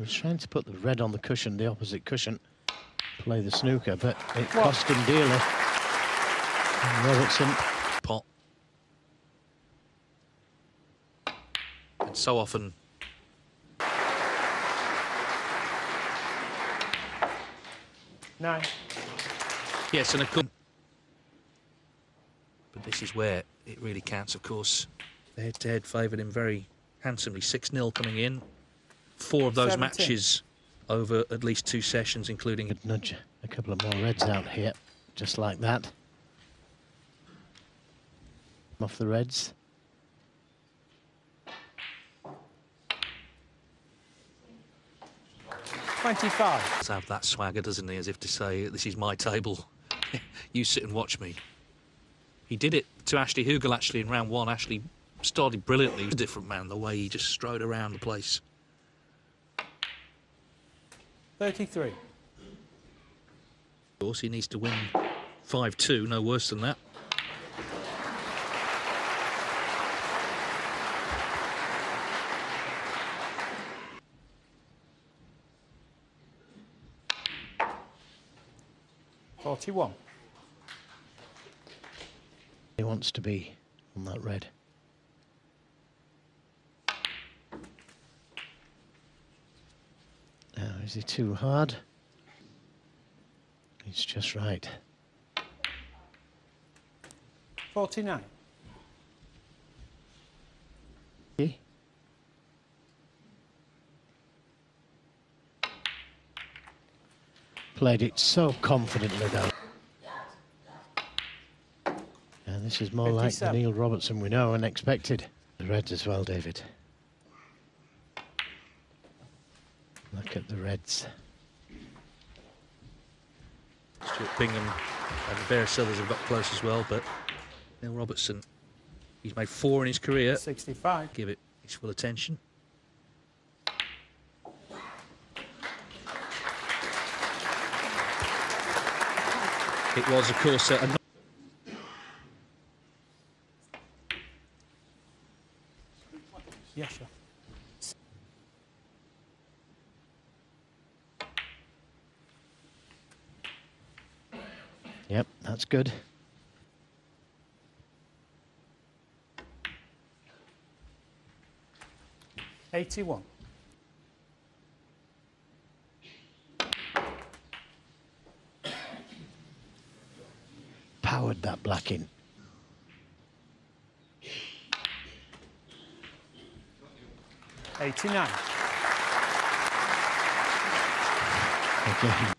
He's trying to put the red on the cushion, the opposite cushion, play the snooker, but it cost him dearly. And Robertson, pot. And so often... Nine. Yes, and of course... But this is where it really counts, of course. The head-to-head favoured him very handsomely. 6-0 coming in. Four of those 17. Matches over at least two sessions, including... Could nudge a couple of more reds out here, just like that. Off the reds. Let's have that swagger, doesn't he? As if to say, this is my table. You sit and watch me. He did it to Ashley Hugel, actually, in round one. Ashley started brilliantly. He was a different man, the way he just strode around the place. 33. Of course, he needs to win 5-2, no worse than that. He wants to be on that red. Now, is he too hard? He's just right. 49. Okay. 50. Played it so confidently, though. And this is more 57. Like the Neil Robertson we know and expected. The reds as well, David. Look at the reds. Stuart Bingham and the Bear Sellers have got close as well, but Neil Robertson, he's made four in his career. 65. Give it his full attention. It was, of course, a... Yeah, sure. Yep, that's good. $81. Powered that black in. $89. Okay.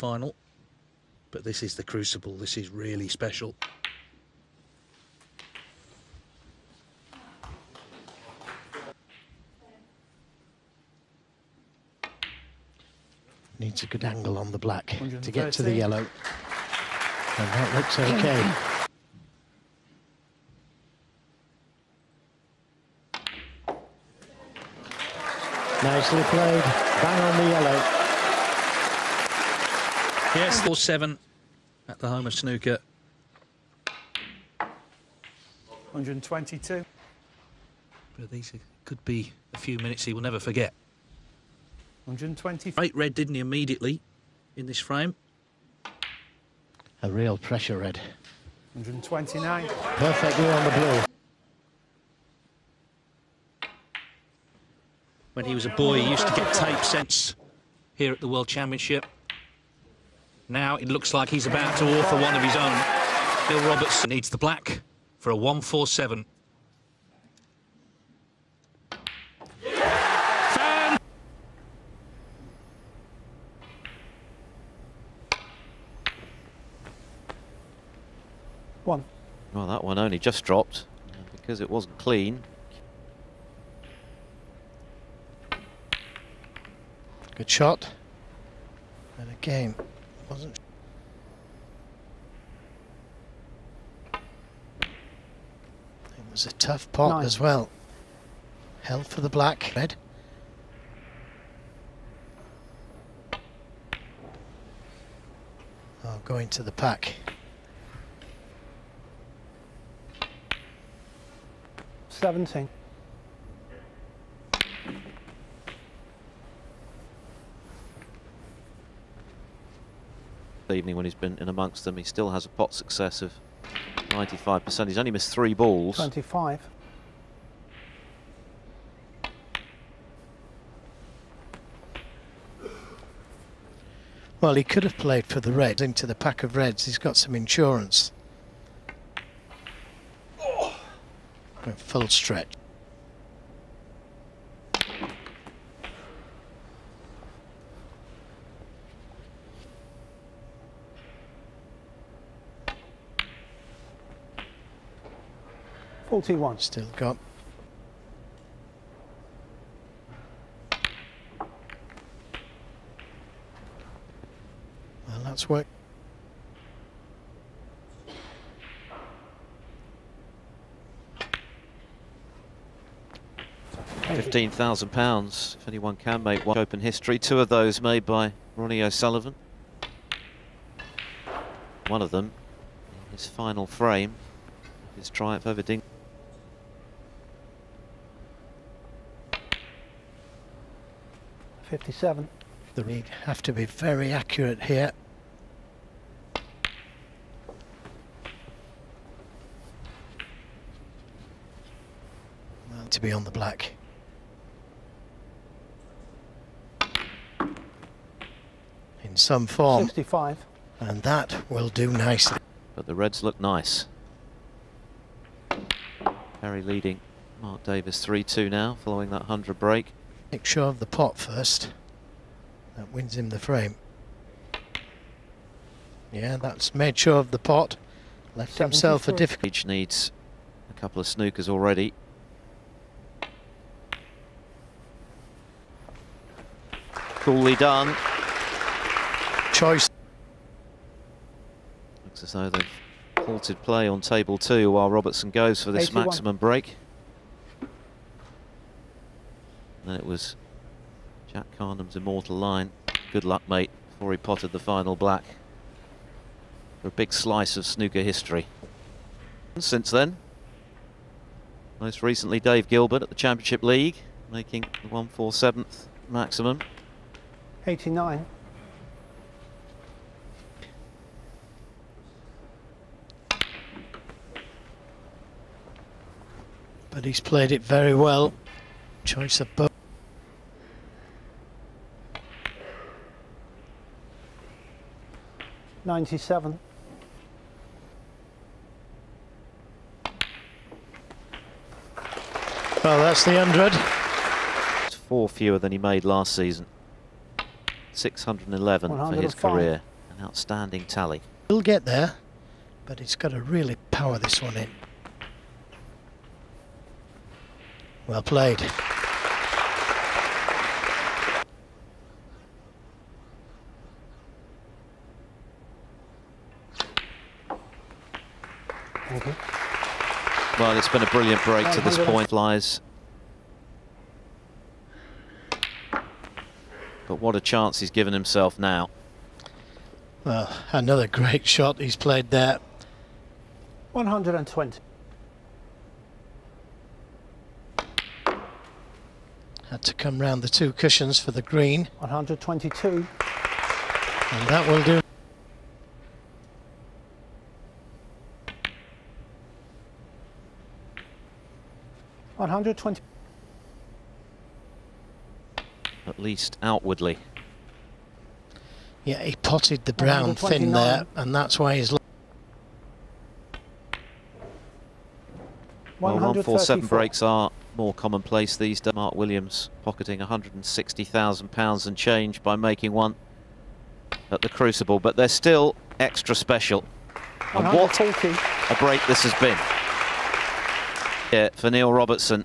Final, but this is the Crucible. This is really special. Needs a good angle on the black to get to the yellow, and that looks okay. Nicely played, bang on the yellow. Yes, 4-7 at the home of snooker. 122. But these could be a few minutes he will never forget. 120. Great red, didn't he, immediately in this frame? A real pressure red. 129. Perfectly on the blue. When he was a boy, he used to get tape sent here at the World Championship. Now it looks like he's about to author one of his own. Neil Robertson needs the black for a 147. Fan! One. Well, that one only just dropped because it wasn't clean. Good shot. And again, wasn't. It was a tough pot as well. Held for the black. Red. Oh, going to the pack. This evening, when he's been in amongst them, he still has a pot success of 95%. He's only missed 3 balls. 25. Well, he could have played for the red into the pack of reds. He's got some insurance. Full stretch. $41 still got. Well, that's work. £15,000, if anyone can make one. Open history, 2 of those made by Ronnie O'Sullivan. One of them, his final frame, his triumph over Ding. $57. The read have to be very accurate here. And to be on the black. Some form. 65. And that will do nicely. But the reds look nice. Perry leading Mark Davis 3-2 now, following that 100 break. Make sure of the pot first. That wins him the frame. Yeah, that's made sure of the pot. Left himself a difficult. Each needs a couple of snookers already. Coolly done. Choice. Looks as though they've halted play on table 2 while Robertson goes for this 81. Maximum break. And then it was Jack Carnham's immortal line, "Good luck, mate," before he potted the final black. For a big slice of snooker history. Since then, most recently Dave Gilbert at the Championship League, making the 1/47 maximum. 89. But he's played it very well. Choice of both. $97. Well, that's the 100. 4 fewer than he made last season. 611 for his career. An outstanding tally. He'll get there, but he's got to really power this one in. Well played. Thank you. Well, it's been a brilliant break to this point. Flies. But what a chance he's given himself now. Well, another great shot he's played there. 120. Had to come round the 2 cushions for the green. 122. And that will do. At least outwardly. Yeah, he potted the brown thin there, and that's why he's. Well, 1/47 breaks are more commonplace these days. Mark Williams pocketing £160,000 and change by making one at the Crucible, but they're still extra special. And what a break this has been. Yeah, for Neil Robertson.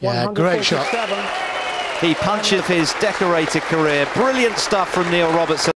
Yeah, great shot. He punches his decorated career. Brilliant stuff from Neil Robertson.